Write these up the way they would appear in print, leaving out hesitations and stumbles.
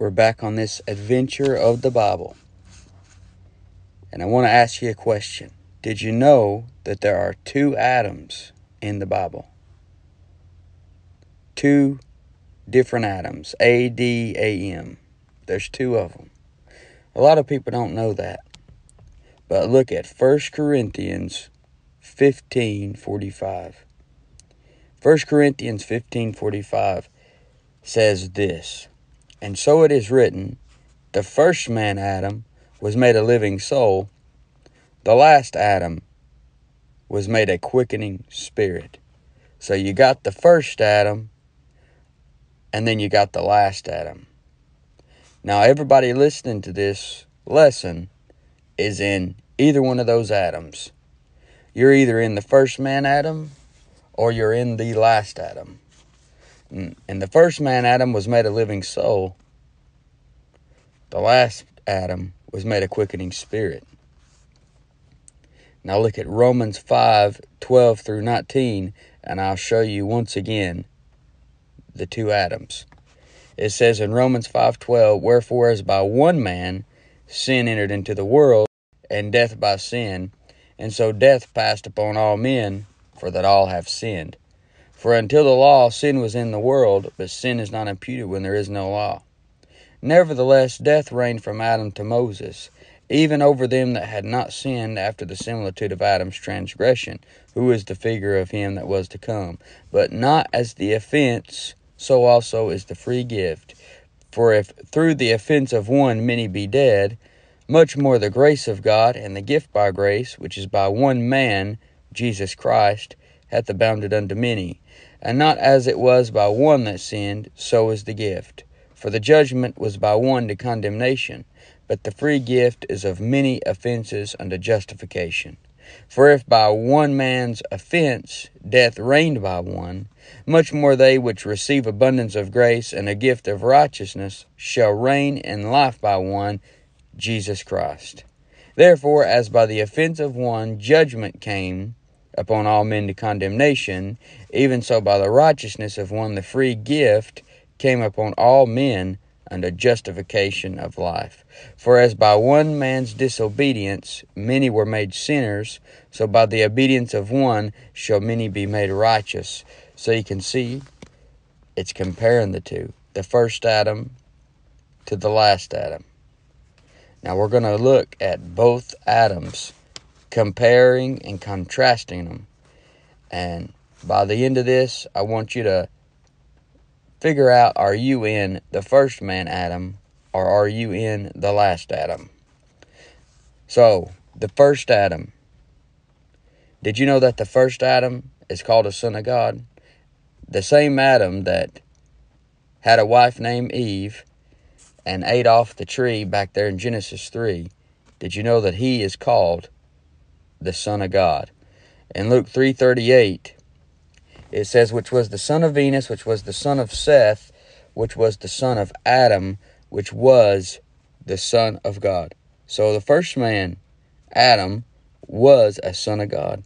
We're back on this adventure of the Bible. And I want to ask you a question. Did you know that there are two Adams in the Bible? Two different Adams. A-D-A-M. There's two of them. A lot of people don't know that. But look at 1 Corinthians 15:45. 1 Corinthians 15:45 says this. And so it is written, the first man Adam was made a living soul. The last Adam was made a quickening spirit. So you got the first Adam, and then you got the last Adam. Now everybody listening to this lesson is in either one of those Adams. You're either in the first man Adam, or you're in the last Adam. And the first man, Adam, was made a living soul. The last Adam was made a quickening spirit. Now look at Romans 5:12 through 19, and I'll show you once again the two Adams. It says in Romans 5:12, wherefore as by one man sin entered into the world, and death by sin, and so death passed upon all men, for that all have sinned. For until the law, sin was in the world, but sin is not imputed when there is no law. Nevertheless, death reigned from Adam to Moses, even over them that had not sinned after the similitude of Adam's transgression, who is the figure of him that was to come. But not as the offense, so also is the free gift. For if through the offense of one many be dead, much more the grace of God and the gift by grace, which is by one man, Jesus Christ, hath abounded unto many. And not as it was by one that sinned, so is the gift. For the judgment was by one to condemnation, but the free gift is of many offenses unto justification. For if by one man's offense death reigned by one, much more they which receive abundance of grace and a gift of righteousness shall reign in life by one, Jesus Christ. Therefore, as by the offense of one judgment came upon all men to condemnation, even so by the righteousness of one the free gift came upon all men unto justification of life. For as by one man's disobedience many were made sinners, so by the obedience of one shall many be made righteous. So you can see it's comparing the two, the first Adam to the last Adam. Now we're going to look at both Adams, comparing and contrasting them. And by the end of this, I want you to figure out, are you in the first man Adam, or are you in the last Adam? So, the first Adam. Did you know that the first Adam is called a son of God? The same Adam that had a wife named Eve and ate off the tree back there in Genesis 3. Did you know that he is called the Son of God? In Luke 3:38, it says, which was the son of Venus, which was the son of Seth, which was the son of Adam, which was the Son of God. So the first man, Adam, was a son of God.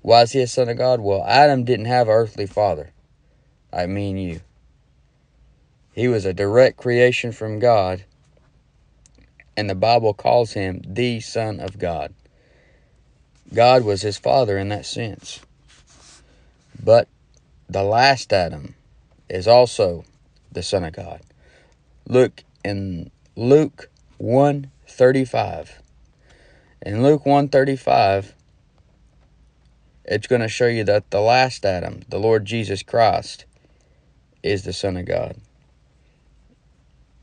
Why is he a son of God? Well, Adam didn't have an earthly father. I mean you. He was a direct creation from God, and the Bible calls him the Son of God. God was his father in that sense. But the last Adam is also the Son of God. Look in Luke 1:35. In Luke 1:35, it's going to show you that the last Adam, the Lord Jesus Christ, is the Son of God.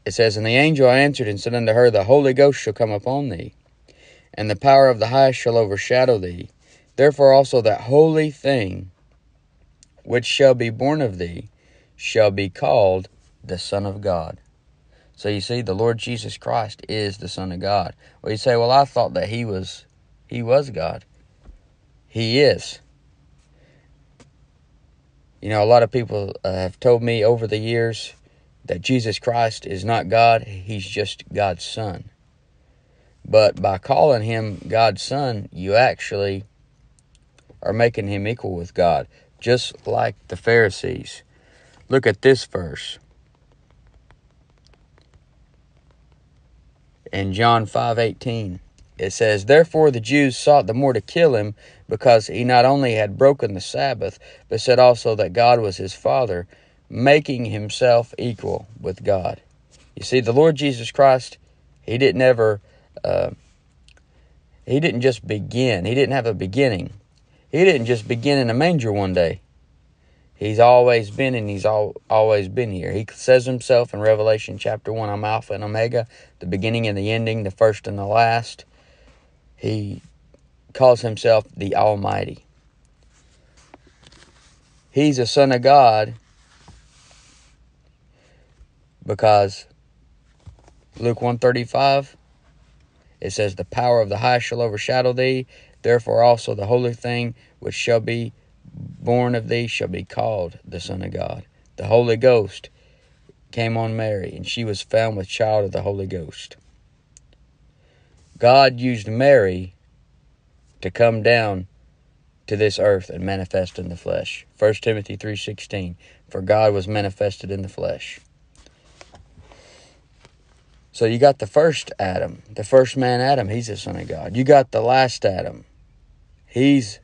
It says, and the angel answered and said unto her, the Holy Ghost shall come upon thee, and the power of the highest shall overshadow thee. Therefore also that holy thing which shall be born of thee shall be called the Son of God. So you see, the Lord Jesus Christ is the Son of God. Well, you say, well, I thought that he was God. He is. You know, a lot of people have told me over the years that Jesus Christ is not God. He's just God's Son. But by calling him God's Son, you actually are making him equal with God, just like the Pharisees. Look at this verse. in John 5:18. It says, "Therefore the Jews sought the more to kill him, because he not only had broken the Sabbath, but said also that God was his Father, making himself equal with God." You see, the Lord Jesus Christ, he didn't just begin. He didn't have a beginning. He didn't just begin in a manger one day. He's always been, and he's always been here. He says himself in Revelation chapter 1, "I'm Alpha and Omega, the beginning and the ending, the first and the last." He calls himself the Almighty. He's a son of God because Luke 1:35, it says, "The power of the high shall overshadow thee, therefore also the holy thing which shall be born of thee shall be called the Son of God." The Holy Ghost came on Mary, and she was found with child of the Holy Ghost. God used Mary to come down to this earth and manifest in the flesh. 1 Timothy 3:16, "For God was manifested in the flesh." So you got the first Adam, the first man Adam, he's the Son of God. You got the last Adam, he's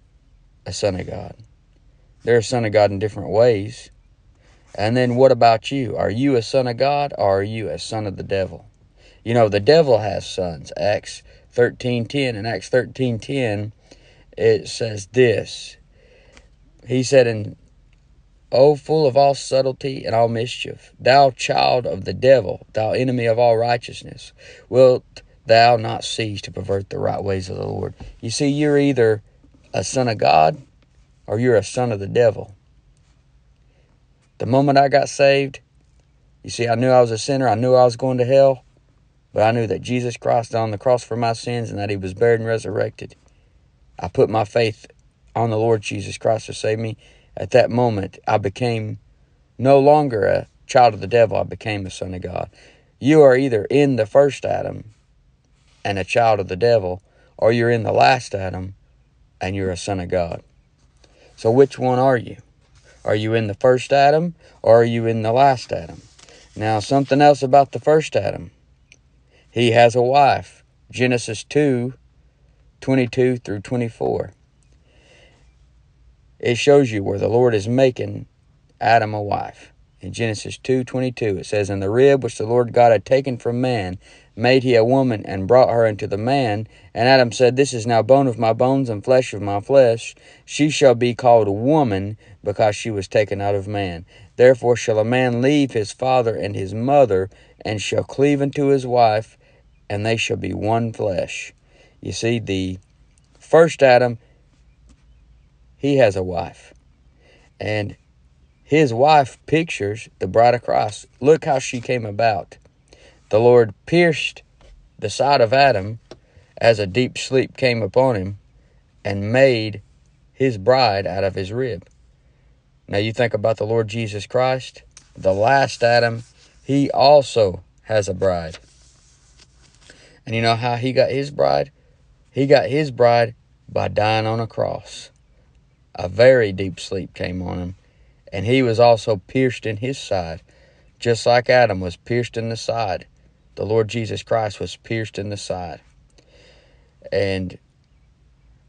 a Son of God. They're a son of God in different ways. And then what about you? Are you a son of God, or are you a son of the devil? You know, the devil has sons. Acts 13:10. In Acts 13:10, it says this. He said, "O full of all subtlety and all mischief, thou child of the devil, thou enemy of all righteousness, wilt thou not cease to pervert the right ways of the Lord?" You see, you're either a son of God, or you're a son of the devil. The moment I got saved, you see, I knew I was a sinner. I knew I was going to hell. But I knew that Jesus Christ died on the cross for my sins, and that he was buried and resurrected. I put my faith on the Lord Jesus Christ to save me. At that moment, I became no longer a child of the devil. I became a son of God. You are either in the first Adam and a child of the devil, or you're in the last Adam and you're a son of God. So which one are you? Are you in the first Adam, or are you in the last Adam? Now, something else about the first Adam. He has a wife. Genesis 2:22-24. It shows you where the Lord is making Adam a wife. In Genesis 2:22, it says, "And the rib which the Lord God had taken from man, made he a woman, and brought her unto the man. And Adam said, This is now bone of my bones, and flesh of my flesh. She shall be called woman, because she was taken out of man. Therefore shall a man leave his father and his mother, and shall cleave unto his wife, and they shall be one flesh." You see, the first Adam, he has a wife. And his wife pictures the bride of Christ. Look how she came about. The Lord pierced the side of Adam as a deep sleep came upon him, and made his bride out of his rib. Now you think about the Lord Jesus Christ, the last Adam, he also has a bride. And you know how he got his bride? He got his bride by dying on a cross. A very deep sleep came on him, and he was also pierced in his side, just like Adam was pierced in the side. The Lord Jesus Christ was pierced in the side. And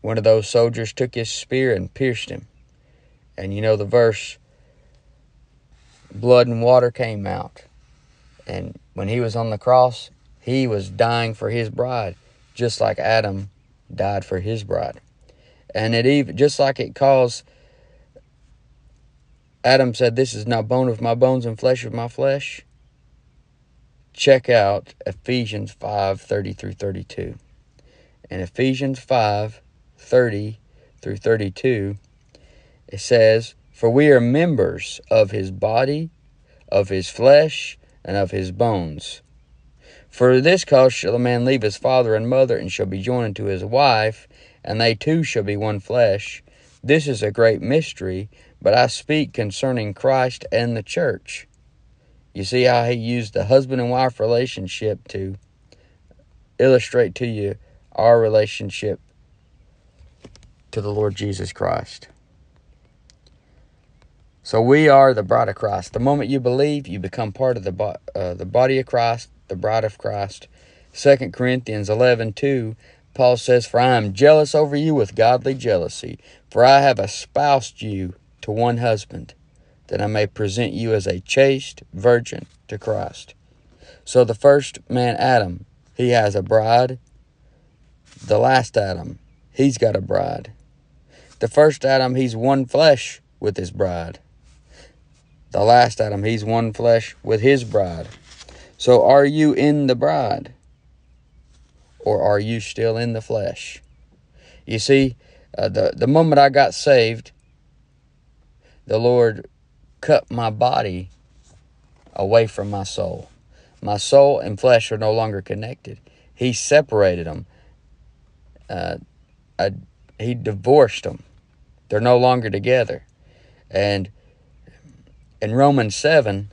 one of those soldiers took his spear and pierced him. And you know the verse, blood and water came out. And when he was on the cross, he was dying for his bride, just like Adam died for his bride. And it even, just like it caused, Adam said, "This is now bone of my bones and flesh of my flesh." Check out Ephesians 5:30-32. In Ephesians 5:30-32, it says, "For we are members of his body, of his flesh, and of his bones. For this cause shall a man leave his father and mother, and shall be joined unto his wife, and they two shall be one flesh. This is a great mystery, but I speak concerning Christ and the church." You see how he used the husband and wife relationship to illustrate to you our relationship to the Lord Jesus Christ. So we are the bride of Christ. The moment you believe, you become part of the body of Christ, the bride of Christ. 2 Corinthians 11:2, Paul says, "For I am jealous over you with godly jealousy, for I have espoused you to one husband, that I may present you as a chaste virgin to Christ." So the first man, Adam, he has a bride. The last Adam, he's got a bride. The first Adam, he's one flesh with his bride. The last Adam, he's one flesh with his bride. So are you in the bride? Or are you still in the flesh? You see, the moment I got saved, the Lord cut my body away from my soul. My soul and flesh are no longer connected. He separated them. He divorced them. They're no longer together. And in Romans 7,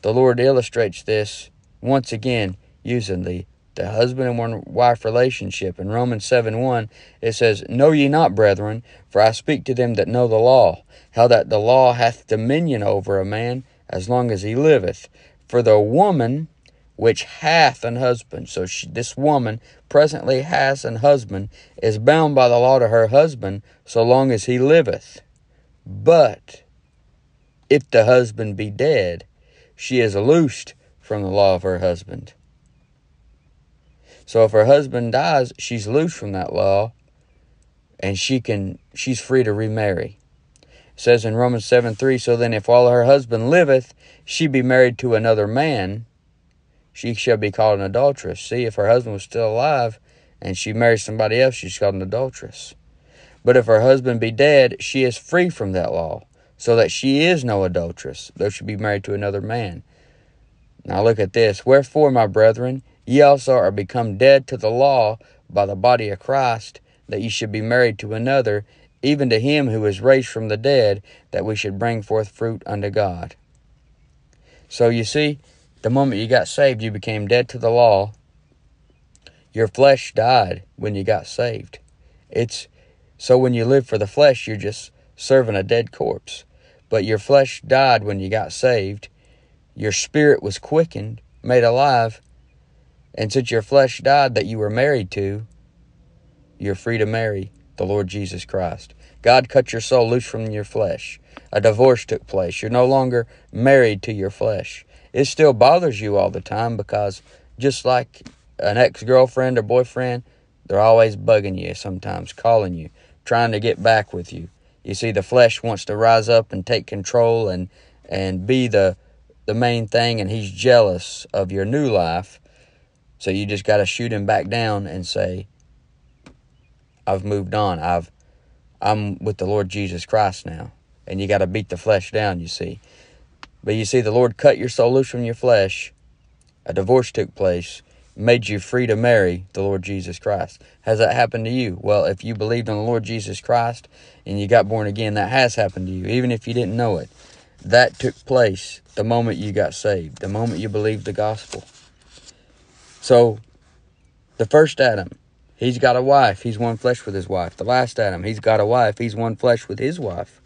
the Lord illustrates this once again using the husband and wife relationship. In Romans 7:1, it says, "Know ye not, brethren, for I speak to them that know the law, how that the law hath dominion over a man as long as he liveth. For the woman which hath an husband," so this woman presently has an husband, "is bound by the law to her husband so long as he liveth. But if the husband be dead, she is loosed from the law of her husband." So if her husband dies, she's loose from that law, and she's free to remarry. It says in Romans 7:3, "So then if while her husband liveth, she be married to another man, she shall be called an adulteress." See, if her husband was still alive and she marries somebody else, she's called an adulteress. "But if her husband be dead, she is free from that law, so that she is no adulteress, though she be married to another man." Now look at this. "Wherefore, my brethren, ye also are become dead to the law by the body of Christ, that ye should be married to another, even to him who is raised from the dead, that we should bring forth fruit unto God." So you see, the moment you got saved, you became dead to the law. Your flesh died when you got saved. So when you live for the flesh, you're just serving a dead corpse. But your flesh died when you got saved. Your spirit was quickened, made alive. And since your flesh died that you were married to, you're free to marry the Lord Jesus Christ. God cut your soul loose from your flesh. A divorce took place. You're no longer married to your flesh. It still bothers you all the time, because just like an ex-girlfriend or boyfriend, they're always bugging you sometimes, calling you, trying to get back with you. You see, the flesh wants to rise up and take control and be the main thing, and he's jealous of your new life. So you just got to shoot him back down and say, "I've moved on. I'm with the Lord Jesus Christ now." And you got to beat the flesh down, you see. But you see, the Lord cut your soul loose from your flesh. A divorce took place, made you free to marry the Lord Jesus Christ. Has that happened to you? Well, if you believed on the Lord Jesus Christ and you got born again, that has happened to you, even if you didn't know it. That took place the moment you got saved, the moment you believed the gospel. So, the first Adam, he's got a wife. He's one flesh with his wife. The last Adam, he's got a wife. He's one flesh with his wife.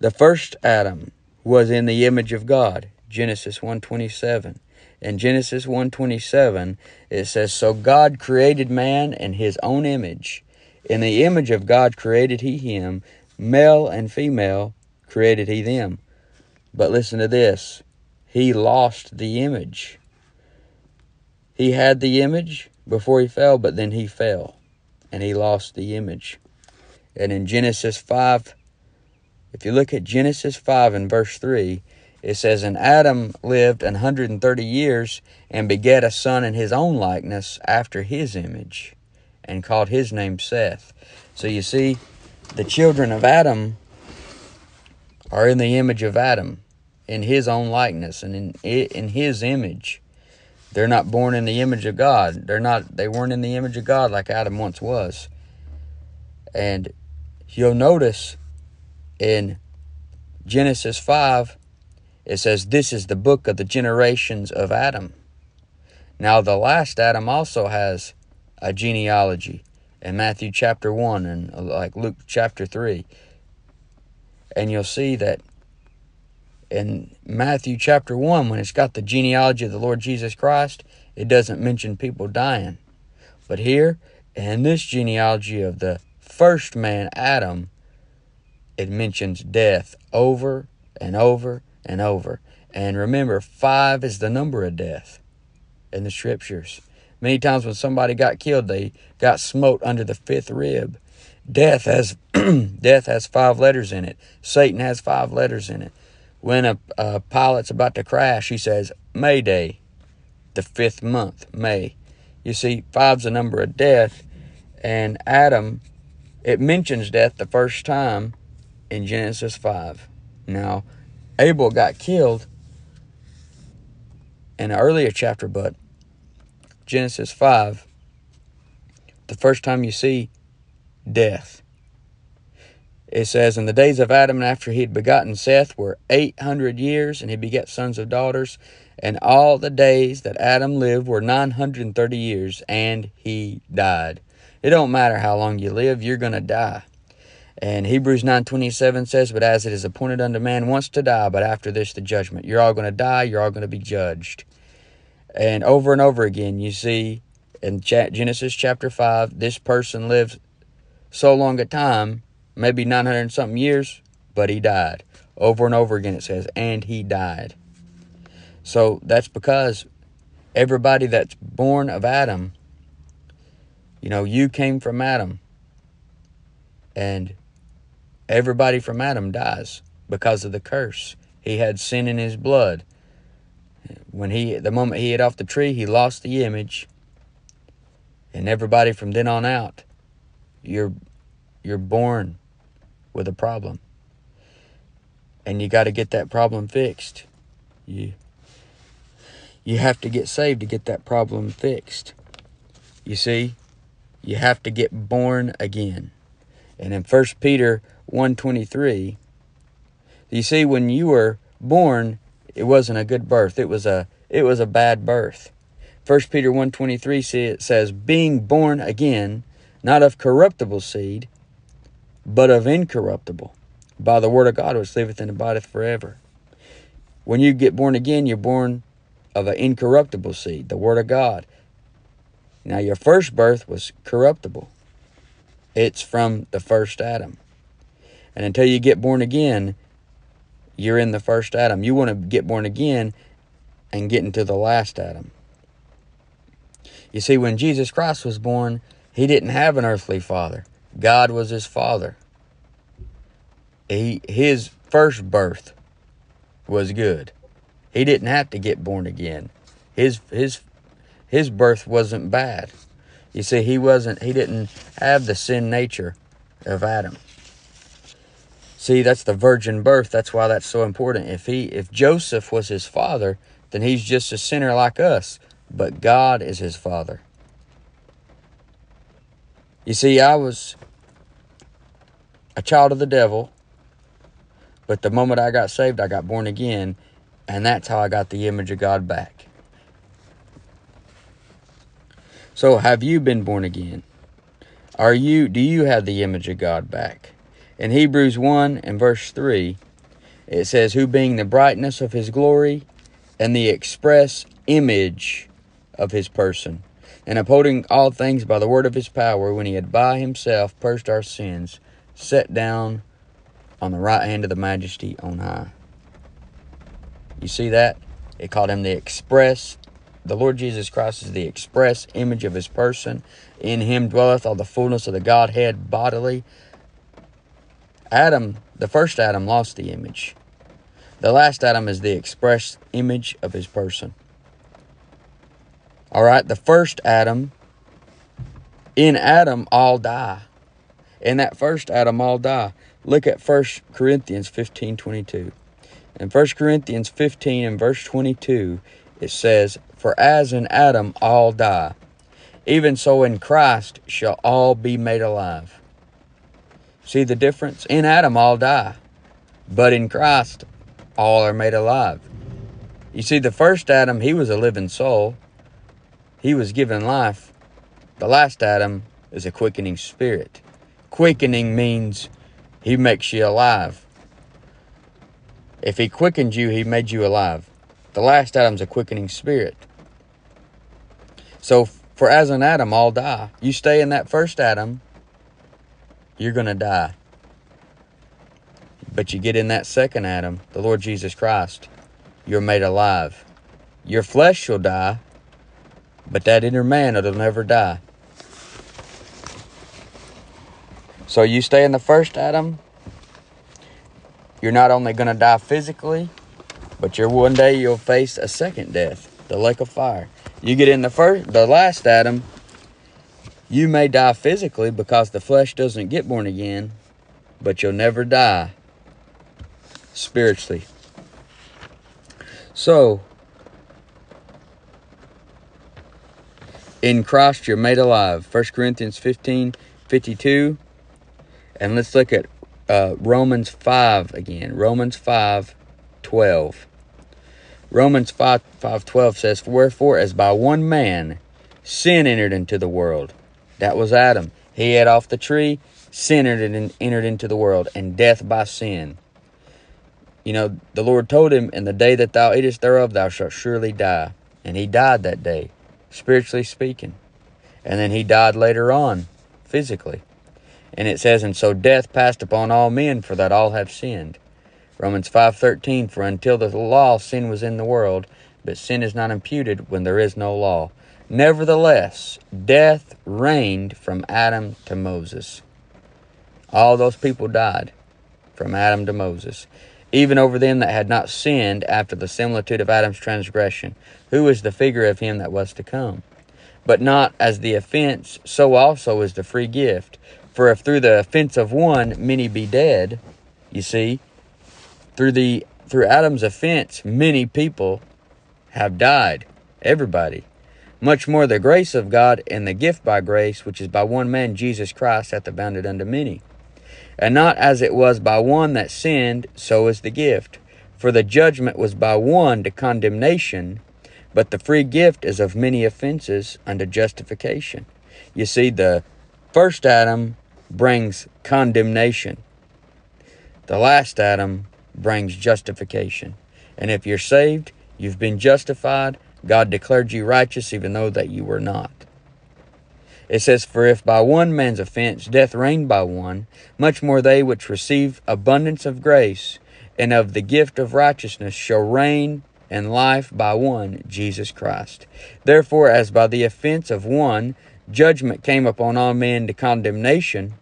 The first Adam was in the image of God, Genesis 1:27. In Genesis 1:27, it says, "So God created man in his own image. In the image of God created he him. Male and female created he them." But listen to this. He lost the image. He had the image before he fell, but then he fell, and he lost the image. And in Genesis 5, if you look at Genesis 5 and verse 3, it says, "And Adam lived 130 years, and begat a son in his own likeness after his image, and called his name Seth." So you see, the children of Adam are in the image of Adam, in his own likeness, and in his image. They're not born in the image of God. They weren't in the image of God like Adam once was. And you'll notice in Genesis 5, it says, "This is the book of the generations of Adam." Now, the last Adam also has a genealogy in Matthew chapter 1 and like Luke chapter 3. And you'll see that in Matthew chapter 1, when it's got the genealogy of the Lord Jesus Christ, It doesn't mention people dying. But here, in this genealogy of the first man, Adam, it mentions death over and over and over. And remember, 5 is the number of death in the scriptures. Many times when somebody got killed, they got smote under the 5th rib. Death has death has 5 letters in it. Satan has 5 letters in it. When a pilot's about to crash, he says, Mayday, the 5th month, May. You see, 5's the number of death. And Adam, it mentions death the first time in Genesis 5. Now, Abel got killed in an earlier chapter, but Genesis 5, the first time you see death. It says, in the days of Adam, and after he had begotten Seth, were 800 years, and he begat sons and daughters. And all the days that Adam lived were 930 years, and he died. It don't matter how long you live, you're going to die. And Hebrews 9:27 says, but as it is appointed unto man once to die, but after this the judgment. You're all going to die, you're all going to be judged. And over again, you see in Genesis chapter 5, this person lives so long a time, maybe 900 and something years, but he died. Over and over again it says, and he died. So that's because everybody that's born of Adam, you know, you came from Adam. And everybody from Adam dies because of the curse. He had sin in his blood. When the moment he hit off the tree, he lost the image. And everybody from then on out, you're born with a problem, and you got to get that problem fixed. You have to get saved to get that problem fixed. You see, you have to get born again. And in 1 Peter 1:23, you see, when you were born, it wasn't a good birth. It was a bad birth. 1 Peter 1:23 says, being born again, not of corruptible seed, but of incorruptible, by the word of God, which liveth and abideth forever. When you get born again, you're born of an incorruptible seed, the word of God. Now, your first birth was corruptible. It's from the first Adam. And until you get born again, you're in the first Adam. You want to get born again and get into the last Adam. You see, when Jesus Christ was born, he didn't have an earthly father. God was his father. His first birth was good. He didn't have to get born again. His birth wasn't bad. You see, he didn't have the sin nature of Adam. See, that's the virgin birth. That's why that's so important. If Joseph was his father, then he's just a sinner like us, but God is his father. You see, I was a child of the devil, but the moment I got saved, I got born again, and that's how I got the image of God back. So, have you been born again? Do you have the image of God back? In Hebrews 1 and verse 3, it says, who being the brightness of his glory and the express image of his person, and upholding all things by the word of his power, when he had by himself purged our sins, sat down on the right hand of the majesty on high. You see that? It called him the Lord Jesus Christ is the express image of his person. In him dwelleth all the fullness of the Godhead bodily. Adam, the first Adam, lost the image. The last Adam is the express image of his person. All right, the first Adam, in Adam all die. In that first Adam all die. Look at 1 Corinthians 15:22. In 1 Corinthians 15 and verse 22, it says, for as in Adam all die, even so in Christ shall all be made alive. See the difference? In Adam all die, but in Christ all are made alive. You see, the first Adam, he was a living soul. He was given life. The last Adam is a quickening spirit. Quickening means he makes you alive. If he quickened you, he made you alive. The last Adam's a quickening spirit. So for as an atom, all die. You stay in that first atom, you're going to die. But you get in that second atom, the Lord Jesus Christ, you're made alive. Your flesh shall die, but that inner man, it'll never die. So you stay in the first atom, you're not only going to die physically, but you're one day you'll face a second death, the lake of fire. You get in the last atom, you may die physically because the flesh doesn't get born again, but you'll never die spiritually. So, in Christ you're made alive. 1 Corinthians 15:52. And let's look at Romans 5 again. Romans 5:12. Romans 5:12 says, "Wherefore, as by one man sin entered into the world." That was Adam. He ate off the tree. Sin entered into the world, and death by sin. You know, the Lord told him, "In the day that thou eatest thereof, thou shalt surely die." And he died that day, spiritually speaking. And then he died later on, physically. And it says, "And so death passed upon all men, for that all have sinned." Romans 5:13, "For until the law sin was in the world, but sin is not imputed when there is no law. Nevertheless, death reigned from Adam to Moses." All those people died from Adam to Moses, even over them that had not sinned after the similitude of Adam's transgression, who is the figure of him that was to come. But not as the offense, so also is the free gift. For if through the offense of one many be dead, you see, through Adam's offense, many people have died, everybody. Much more the grace of God and the gift by grace, which is by one man, Jesus Christ, hath abounded unto many. And not as it was by one that sinned, so is the gift. For the judgment was by one to condemnation, but the free gift is of many offenses unto justification. You see, the first Adam brings condemnation. The last Adam brings justification. And if you're saved, you've been justified. God declared you righteous, even though that you were not. It says, "For if by one man's offense death reigned by one, much more they which receive abundance of grace and of the gift of righteousness shall reign in life by one, Jesus Christ. Therefore, as by the offense of one, judgment came upon all men to condemnation,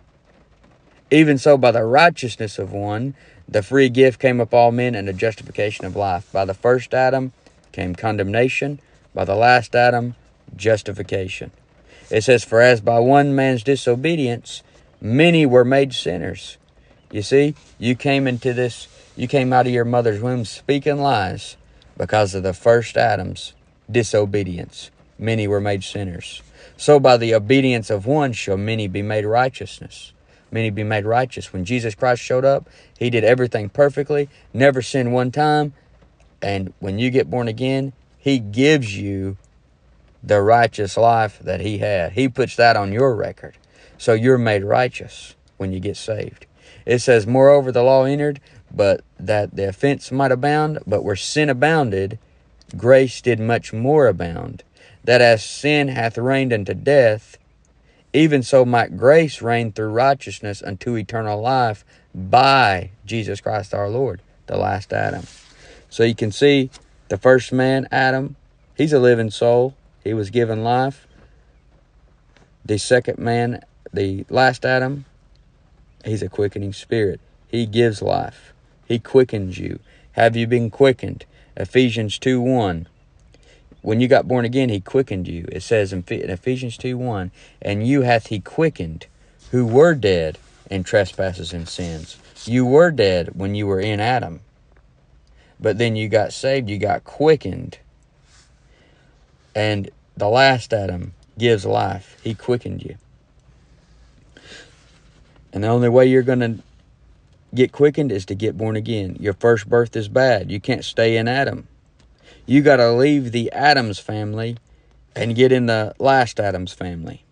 even so by the righteousness of one, the free gift came upon all men and the justification of life." By the first Adam came condemnation, by the last Adam, justification. It says, "For as by one man's disobedience, many were made sinners." You see, you came out of your mother's womb speaking lies because of the first Adam's disobedience. Many were made sinners. So by the obedience of one shall many be made righteousness. Many be made righteous. When Jesus Christ showed up, he did everything perfectly, never sinned one time. And when you get born again, he gives you the righteous life that he had. He puts that on your record. So you're made righteous when you get saved. It says, "Moreover, the law entered, but that the offense might abound. But where sin abounded, grace did much more abound. That as sin hath reigned unto death, even so might grace reign through righteousness unto eternal life by Jesus Christ our Lord," the last Adam. So you can see the first man, Adam, he's a living soul. He was given life. The second man, the last Adam, he's a quickening spirit. He gives life. He quickens you. Have you been quickened? Ephesians 2:1. When you got born again, he quickened you. It says in Ephesians 2:1, "And you hath he quickened, who were dead in trespasses and sins." You were dead when you were in Adam. But then you got saved, you got quickened. And the last Adam gives life. He quickened you. And the only way you're going to get quickened is to get born again. Your first birth is bad. You can't stay in Adam. You got to leave the Adam's family and get in the last Adam's family.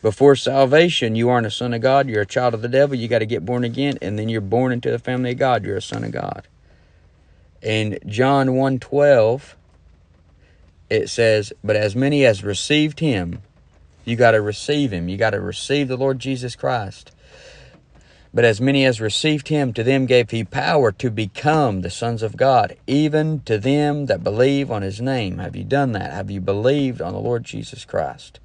Before salvation, you aren't a son of God. You're a child of the devil. You got to get born again. And then you're born into the family of God. You're a son of God. In John 1:12, it says, but as many as received him, you got to receive him. You got to receive the Lord Jesus Christ. But as many as received him, to them gave he power to become the sons of God, even to them that believe on his name. Have you done that? Have you believed on the Lord Jesus Christ?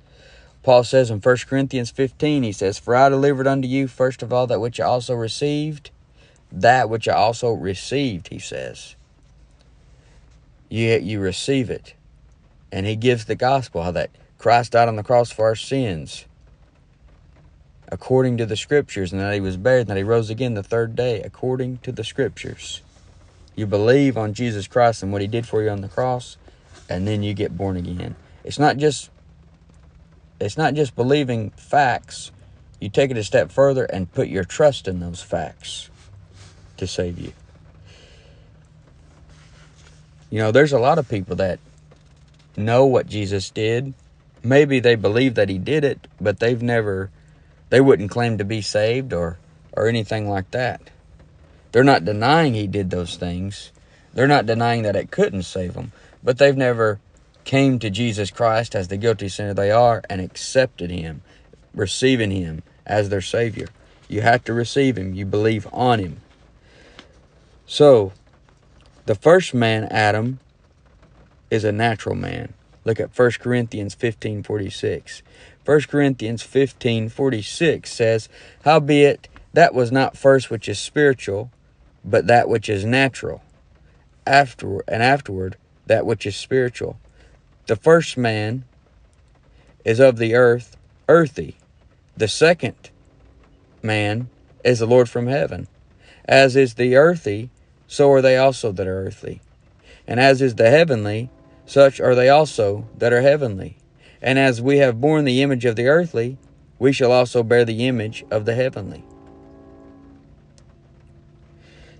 Paul says in 1 Corinthians 15, he says, for I delivered unto you first of all that which I also received, he says. Yet you receive it. And he gives the gospel, how that Christ died on the cross for our sins, according to the scriptures, and that he was buried, and that he rose again the third day, according to the scriptures. You believe on Jesus Christ and what he did for you on the cross, and then you get born again. It's not just believing facts. You take it a step further and put your trust in those facts to save you. You know, there's a lot of people that know what Jesus did. Maybe they believe that he did it, but they wouldn't claim to be saved or anything like that. They're not denying he did those things. They're not denying that it couldn't save them. But they've never came to Jesus Christ as the guilty sinner they are and accepted him, receiving him as their Savior. You have to receive him. You believe on him. So, the first man, Adam, is a natural man. Look at 1 Corinthians 15:46. 1 Corinthians 15:46 says, howbeit, that was not first which is spiritual, but that which is natural, afterward that which is spiritual. The first man is of the earth, earthy. The second man is the Lord from heaven. As is the earthy, so are they also that are earthly. And as is the heavenly, such are they also that are heavenly. And as we have borne the image of the earthly, we shall also bear the image of the heavenly.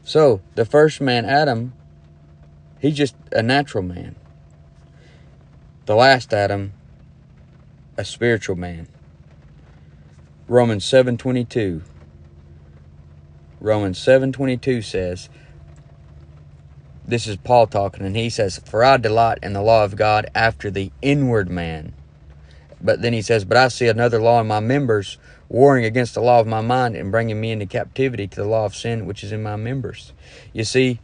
So, the first man, Adam, he's just a natural man. The last Adam, a spiritual man. Romans 7:22. Romans 7:22 says, this is Paul talking, and he says, for I delight in the law of God after the inward man. But then he says, but I see another law in my members, warring against the law of my mind and bringing me into captivity to the law of sin which is in my members. You see,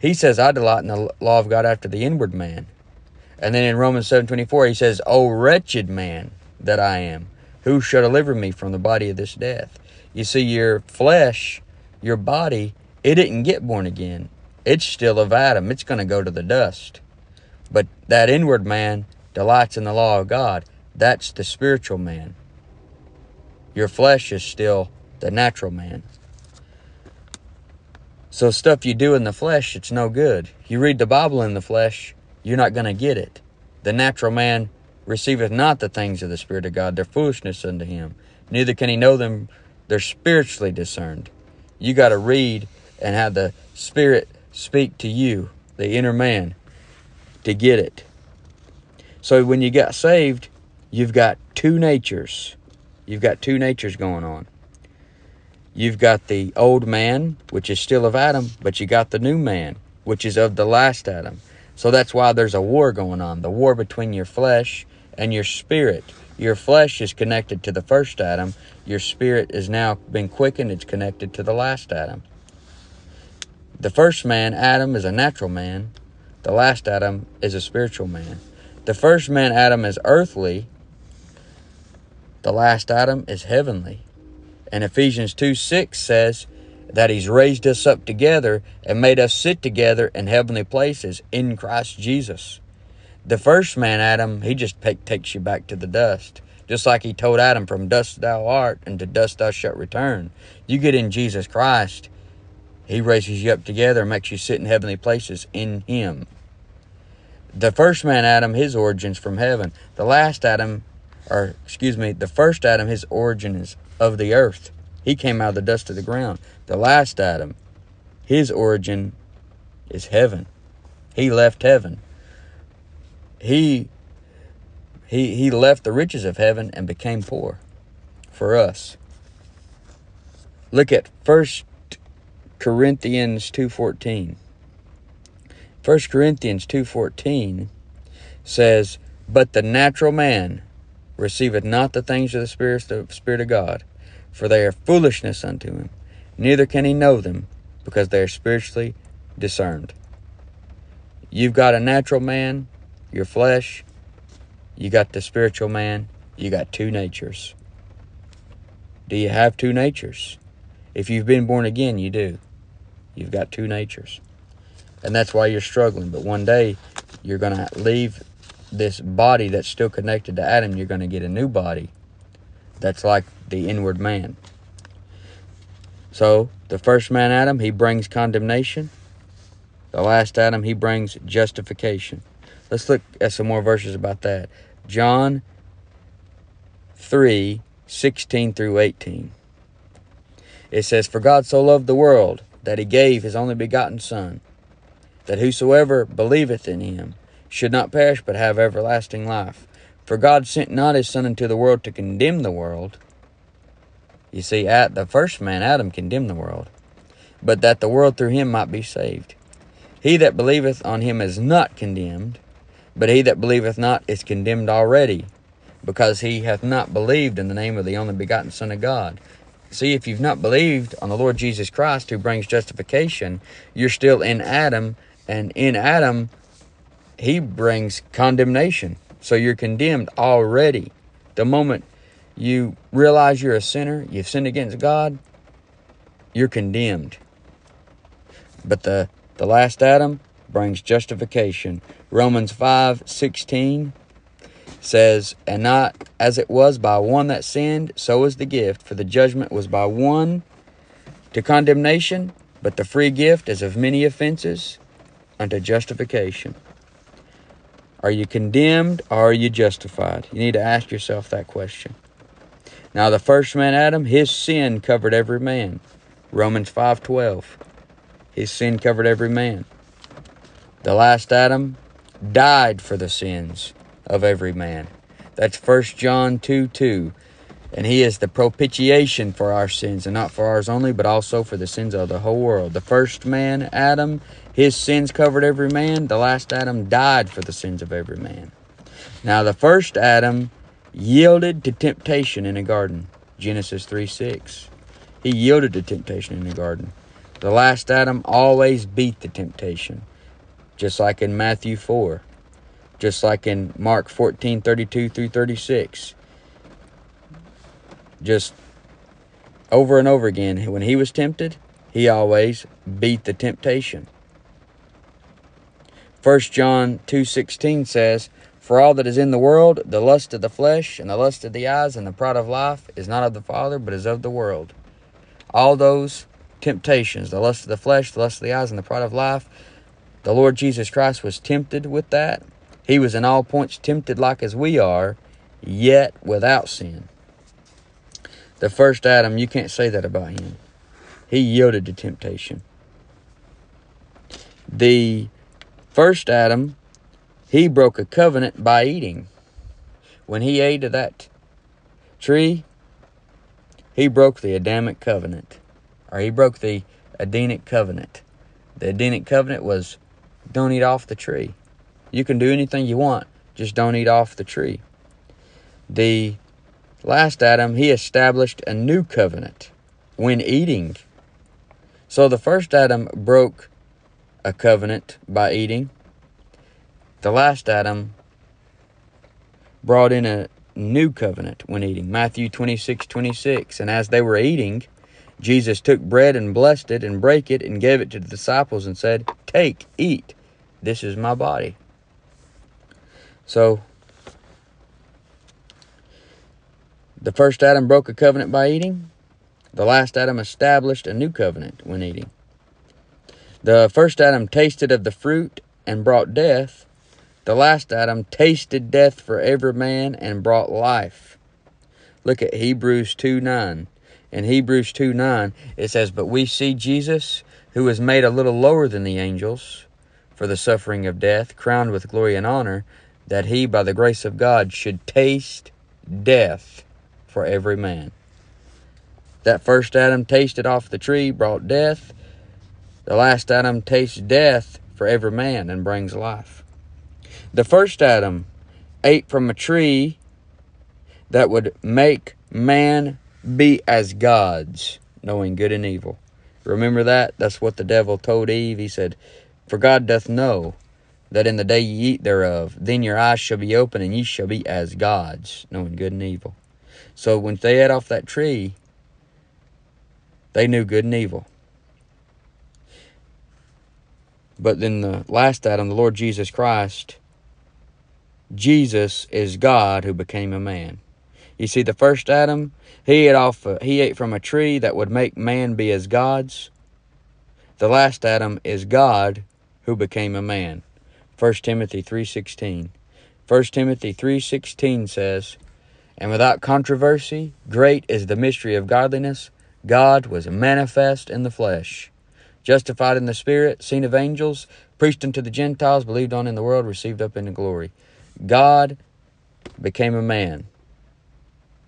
he says, I delight in the law of God after the inward man. And then in Romans 7:24, he says, O wretched man that I am, who shall deliver me from the body of this death? You see, your flesh, your body, it didn't get born again. It's still of Adam. It's going to go to the dust. But that inward man delights in the law of God. That's the spiritual man. Your flesh is still the natural man. So stuff you do in the flesh, it's no good. You read the Bible in the flesh, you're not going to get it. The natural man receiveth not the things of the Spirit of God. They're foolishness unto him. Neither can he know them. They're spiritually discerned. You got to read and have the Spirit speak to you, the inner man, to get it. So when you got saved, you've got two natures. You've got two natures going on. You've got the old man, which is still of Adam, but you got the new man, which is of the last Adam. So that's why there's a war going on, the war between your flesh and your spirit. Your flesh is connected to the first Adam. Your spirit is now been quickened. It's connected to the last Adam. The first man, Adam, is a natural man. The last Adam is a spiritual man. The first man, Adam, is earthly. The last Adam is heavenly. And Ephesians 2:6 says that he's raised us up together and made us sit together in heavenly places in Christ Jesus. The first man, Adam, he just takes you back to the dust. Just like he told Adam, from dust thou art, and to dust thou shalt return. You get in Jesus Christ, he raises you up together and makes you sit in heavenly places in him. The first man, Adam, his origin's from heaven. The first Adam, his origin is of the earth. He came out of the dust of the ground. The last Adam, his origin is heaven. He left heaven. He left the riches of heaven and became poor for us. Look at 1 Corinthians 2:14. 1 Corinthians 2:14 says, But the natural man receiveth not the things of the Spirit of God, for they are foolishness unto him. Neither can he know them, because they are spiritually discerned. You've got a natural man, your flesh. You got the spiritual man. You got two natures. Do you have two natures? If you've been born again, you do. You've got two natures. And that's why you're struggling. But one day, you're going to leave this body that's still connected to Adam. You're going to get a new body that's like the inward man. So, the first man, Adam, he brings condemnation. The last Adam, he brings justification. Let's look at some more verses about that. John 3:16 through 18. It says, For God so loved the world, that he gave his only begotten Son, that whosoever believeth in him should not perish, but have everlasting life. For God sent not his Son into the world to condemn the world. You see, the first man, Adam, condemned the world, but that the world through him might be saved. He that believeth on him is not condemned, but he that believeth not is condemned already, because he hath not believed in the name of the only begotten Son of God. See, if you've not believed on the Lord Jesus Christ, who brings justification, you're still in Adam, and in Adam, he brings condemnation. So you're condemned already. The moment you realize you're a sinner, you've sinned against God, you're condemned. But the last Adam brings justification. Romans 5:16 says, And not as it was by one that sinned, so is the gift. For the judgment was by one to condemnation, but the free gift is of many offenses unto justification. Are you condemned or are you justified? You need to ask yourself that question. Now the first man, Adam, his sin covered every man. Romans 5:12. His sin covered every man. The last Adam died for the sins of every man. That's 1 John 2:2. And he is the propitiation for our sins, and not for ours only, but also for the sins of the whole world. The first man, Adam, his sins covered every man. The last Adam died for the sins of every man. Now the first Adam yielded to temptation in the garden. Genesis 3:6. He yielded to temptation in the garden. The last Adam always beat the temptation, just like in Matthew 4, just like in Mark 14:32 through 36. Just over and over again, when he was tempted, he always beat the temptation. 1 John 2:16 says, For all that is in the world, the lust of the flesh, and the lust of the eyes, and the pride of life, is not of the Father, but is of the world. All those temptations, the lust of the flesh, the lust of the eyes, and the pride of life. The Lord Jesus Christ was tempted with that. He was in all points tempted like as we are, yet without sin. The first Adam, you can't say that about him. He yielded to temptation. The first Adam, he broke a covenant by eating. When he ate of that tree, he broke the Adamic covenant. Or he broke the Edenic covenant. The Edenic covenant was, don't eat off the tree. You can do anything you want, just don't eat off the tree. The last Adam, he established a new covenant when eating. So the first Adam broke a covenant by eating. The last Adam brought in a new covenant when eating. Matthew 26:26, and as they were eating, Jesus took bread and blessed it and brake it and gave it to the disciples and said, Take, eat, this is my body. So, the first Adam broke a covenant by eating. The last Adam established a new covenant when eating. The first Adam tasted of the fruit and brought death. The last Adam tasted death for every man and brought life. Look at Hebrews 2:9. In Hebrews 2:9, it says, But we see Jesus, who was made a little lower than the angels for the suffering of death, crowned with glory and honor, that he, by the grace of God, should taste death for every man. That first Adam tasted off the tree, brought death. The last Adam tastes death for every man and brings life. The first Adam ate from a tree that would make man be as gods, knowing good and evil. Remember that? That's what the devil told Eve. He said, "For God doth know that in the day ye eat thereof, then your eyes shall be open, and ye shall be as gods, knowing good and evil." So when they ate off that tree, they knew good and evil. But then the last Adam, the Lord Jesus Christ, Jesus is God who became a man. You see, the first Adam, he ate from a tree that would make man be as gods. The last Adam is God who became a man. 1 Timothy 3:16. 1 Timothy 3:16 says, "And without controversy, great is the mystery of godliness. God was manifest in the flesh, justified in the Spirit, seen of angels, preached unto the Gentiles, believed on in the world, received up into glory." God became a man.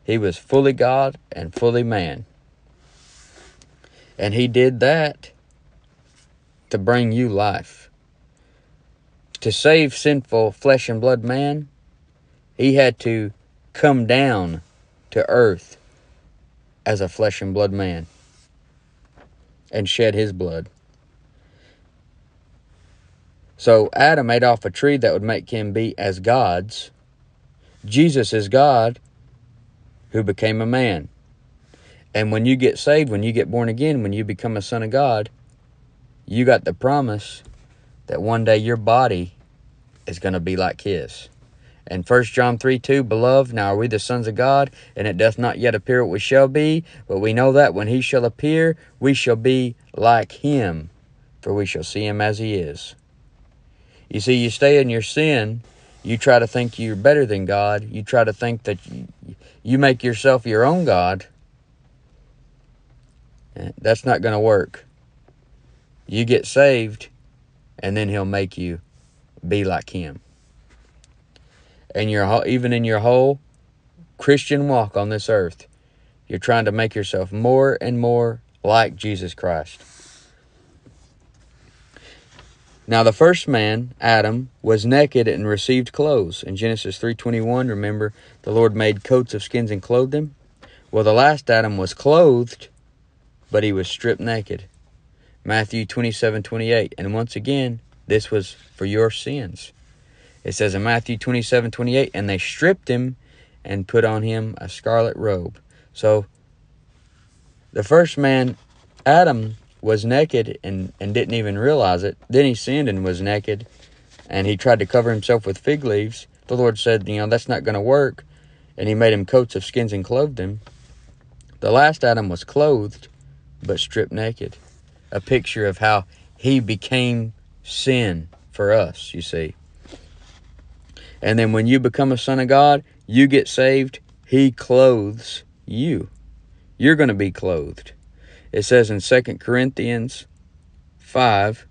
He was fully God and fully man. And he did that to bring you life. To save sinful flesh and blood man, he had to come down to earth as a flesh and blood man and shed his blood. So Adam ate off a tree that would make him be as gods. Jesus is God who became a man. And when you get saved, when you get born again, when you become a son of God, you got the promise that one day your body is going to be like his. And 1 John 3:2, "Beloved, now are we the sons of God, and it doth not yet appear what we shall be, but we know that when he shall appear, we shall be like him, for we shall see him as he is." You see, you stay in your sin, you try to think you're better than God, you try to think that you make yourself your own God. That's not going to work. You get saved, and then he'll make you be like him. And even in your whole Christian walk on this earth, you're trying to make yourself more and more like Jesus Christ. Now the first man, Adam, was naked and received clothes. In Genesis 3:21, remember, the Lord made coats of skins and clothed them. Well, the last Adam was clothed, but he was stripped naked. Matthew 27:28, and once again, this was for your sins. It says in Matthew 27:28, "And they stripped him and put on him a scarlet robe." So the first man, Adam, was naked and didn't even realize it. Then he sinned and was naked, and he tried to cover himself with fig leaves. The Lord said, that's not going to work. And he made him coats of skins and clothed him. The last Adam was clothed, but stripped naked. A picture of how he became sin for us, you see. And then when you become a son of God, you get saved, he clothes you. You're going to be clothed. It says in 2 Corinthians 5,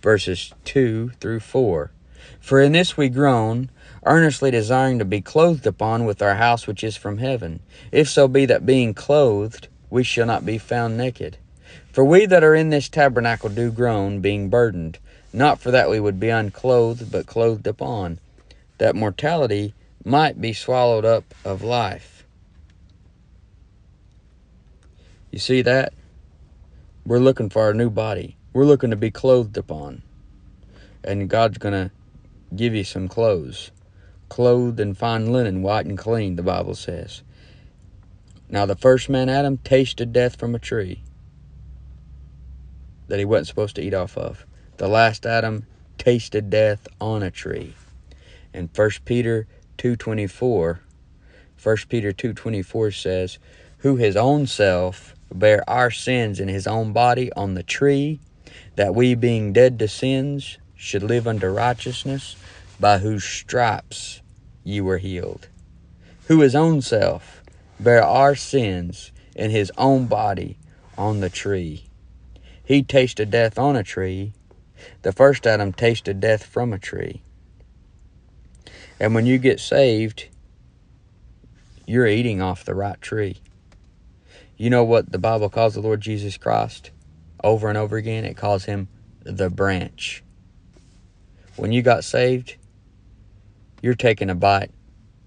verses 2 through 4. "For in this we groan, earnestly desiring to be clothed upon with our house which is from heaven. If so be that being clothed, we shall not be found naked. For we that are in this tabernacle do groan, being burdened, not for that we would be unclothed, but clothed upon, that mortality might be swallowed up of life." You see that? We're looking for our new body. We're looking to be clothed upon. And God's going to give you some clothes. Clothed in fine linen, white and clean, the Bible says. Now the first man, Adam, tasted death from a tree that he wasn't supposed to eat off of. The last Adam tasted death on a tree. And 1 Peter 2:24 says, "Who his own self bare our sins in his own body on the tree, that we being dead to sins should live unto righteousness, by whose stripes ye were healed." Who his own self bare our sins in his own body on the tree. He tasted death on a tree. The first Adam tasted death from a tree. And when you get saved, you're eating off the right tree. You know what the Bible calls the Lord Jesus Christ over and over again? It calls him the branch. When you got saved, you're taking a bite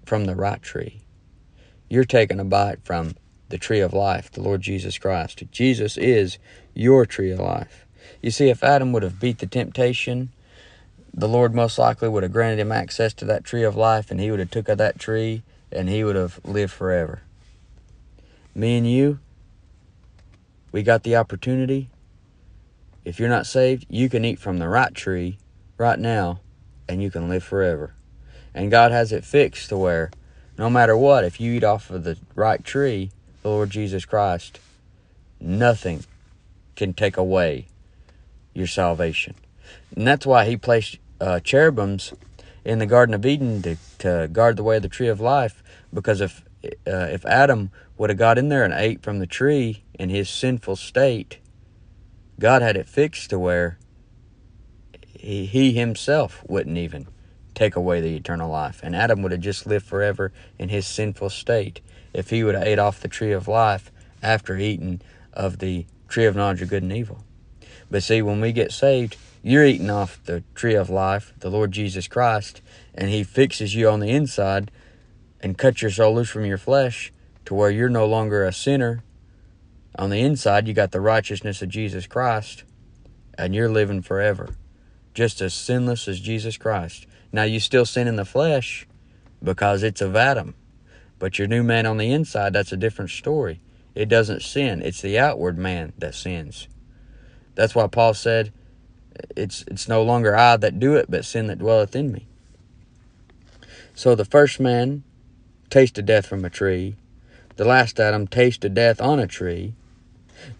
from the right tree. You're taking a bite from the tree of life, the Lord Jesus Christ. Jesus is your tree of life. You see, if Adam would have beat the temptation, the Lord most likely would have granted him access to that tree of life, and he would have took of that tree, and he would have lived forever. Me and you, we got the opportunity. If you're not saved, you can eat from the right tree right now, and you can live forever. And God has it fixed to where, no matter what, if you eat off of the right tree, the Lord Jesus Christ, nothing can take away your salvation. And that's why he placed cherubims in the Garden of Eden to guard the way of the tree of life. Because if Adam would have got in there and ate from the tree in his sinful state, God had it fixed to where he himself wouldn't even take away the eternal life. And Adam would have just lived forever in his sinful state if he would have ate off the tree of life after eating of the tree of knowledge of good and evil. But see, when we get saved, you're eating off the tree of life, the Lord Jesus Christ, and he fixes you on the inside and cuts your soul loose from your flesh to where you're no longer a sinner. On the inside, you got the righteousness of Jesus Christ, and you're living forever, just as sinless as Jesus Christ. Now, you still sin in the flesh because it's of Adam, but your new man on the inside, that's a different story. It doesn't sin. It's the outward man that sins. That's why Paul said, it's no longer I that do it, but sin that dwelleth in me. So the first man tasted death from a tree. The last Adam tasted death on a tree.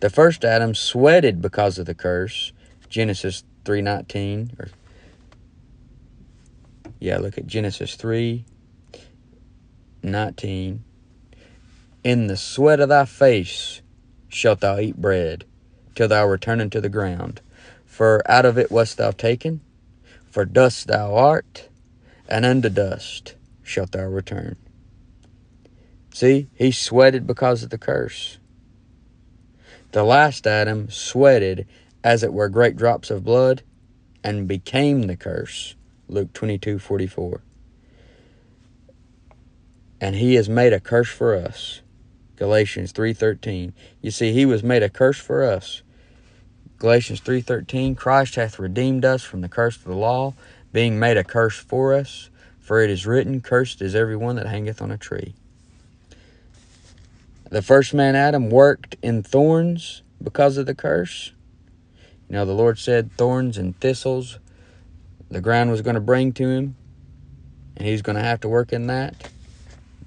The first Adam sweated because of the curse. Genesis 3:19. Look at Genesis 3:19. In the sweat of thy face shalt thou eat bread, till thou return unto the ground. For out of it wast thou taken, for dust thou art, and unto dust shalt thou return. See, he sweated because of the curse. The last Adam sweated, as it were, great drops of blood, and became the curse. Luke 22:44. And he is made a curse for us. Galatians 3:13. You see, he was made a curse for us. Galatians 3:13, Christ hath redeemed us from the curse of the law, being made a curse for us, for it is written, cursed is every one that hangeth on a tree. The first man, Adam, worked in thorns because of the curse. You know, the Lord said thorns and thistles the ground was going to bring to him, and he's going to have to work in that.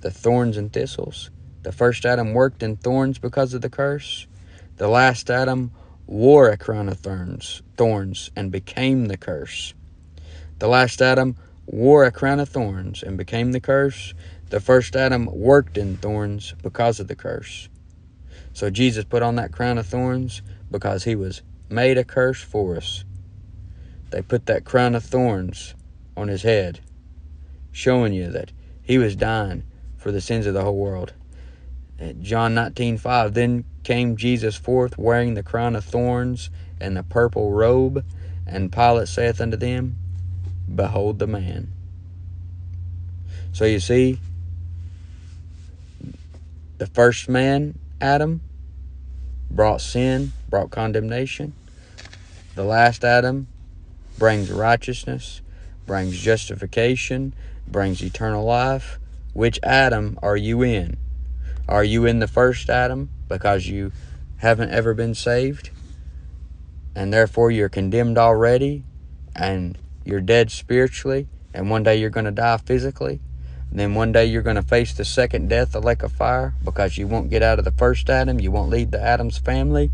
The thorns and thistles. The first Adam worked in thorns because of the curse. The last Adam wore a crown of thorns and became the curse. The last Adam wore a crown of thorns and became the curse. The first Adam worked in thorns because of the curse. So Jesus put on that crown of thorns because he was made a curse for us. They put that crown of thorns on his head, showing you that he was dying for the sins of the whole world. John 19:5, then came Jesus forth, wearing the crown of thorns and the purple robe, and Pilate saith unto them, Behold the man. So you see, the first man, Adam, brought sin, brought condemnation. The last Adam brings righteousness, brings justification, brings eternal life. Which Adam are you in? Are you in the first Adam because you haven't ever been saved, and therefore you're condemned already, and you're dead spiritually, and one day you're going to die physically, and then one day you're going to face the second death, the lake of fire, because you won't get out of the first Adam, you won't leave the Adam's family?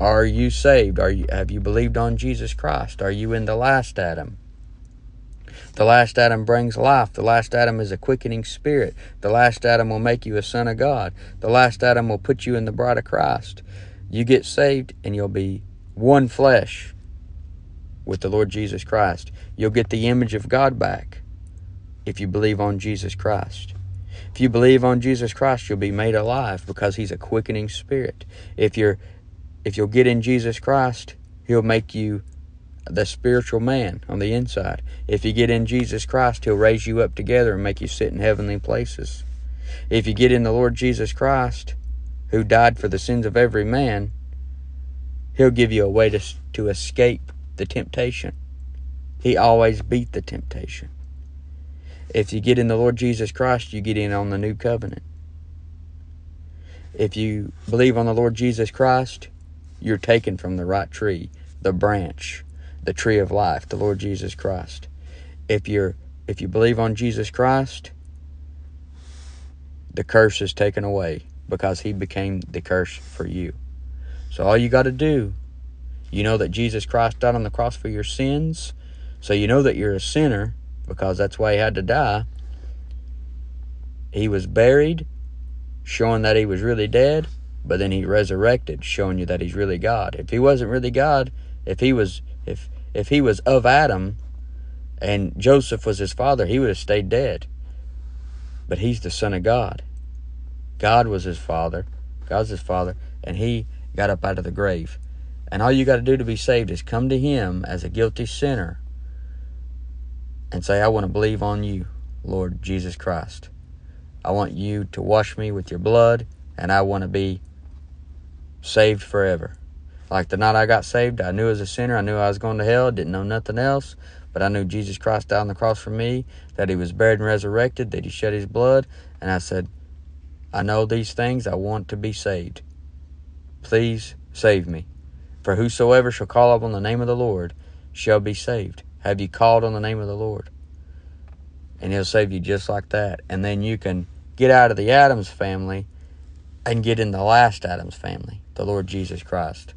Are you saved? Have you believed on Jesus Christ? Are you in the last Adam? The last Adam brings life. The last Adam is a quickening spirit. The last Adam will make you a son of God. The last Adam will put you in the bride of Christ. You get saved and you'll be one flesh with the Lord Jesus Christ. You'll get the image of God back if you believe on Jesus Christ. If you believe on Jesus Christ, you'll be made alive because he's a quickening spirit. If you'll get in Jesus Christ, he'll make you the spiritual man on the inside. If you get in Jesus Christ, he'll raise you up together and make you sit in heavenly places. If you get in the Lord Jesus Christ, who died for the sins of every man, he'll give you a way to escape the temptation. He always beat the temptation. If you get in the Lord Jesus Christ, you get in on the new covenant. If you believe on the Lord Jesus Christ, you're taken from the right tree, the branch, the tree of life, the Lord Jesus Christ. If you believe on Jesus Christ, the curse is taken away because he became the curse for you. So all you got to do, you know that Jesus Christ died on the cross for your sins, so you know that you're a sinner because that's why he had to die. He was buried, showing that he was really dead, but then he resurrected, showing you that he's really God. If he wasn't really God, if he was of Adam and Joseph was his father, he would have stayed dead. But he's the Son of God. God was his father. God's his father. And he got up out of the grave. And all you got to do to be saved is come to him as a guilty sinner and say, I want to believe on you, Lord Jesus Christ. I want you to wash me with your blood, and I want to be saved forever. Like the night I got saved, I knew as a sinner, I knew I was going to hell, didn't know nothing else. But I knew Jesus Christ died on the cross for me, that he was buried and resurrected, that he shed his blood. And I said, I know these things. I want to be saved. Please save me. For whosoever shall call upon the name of the Lord shall be saved. Have you called on the name of the Lord? And he'll save you just like that. And then you can get out of the Adams family and get in the last Adams family, the Lord Jesus Christ.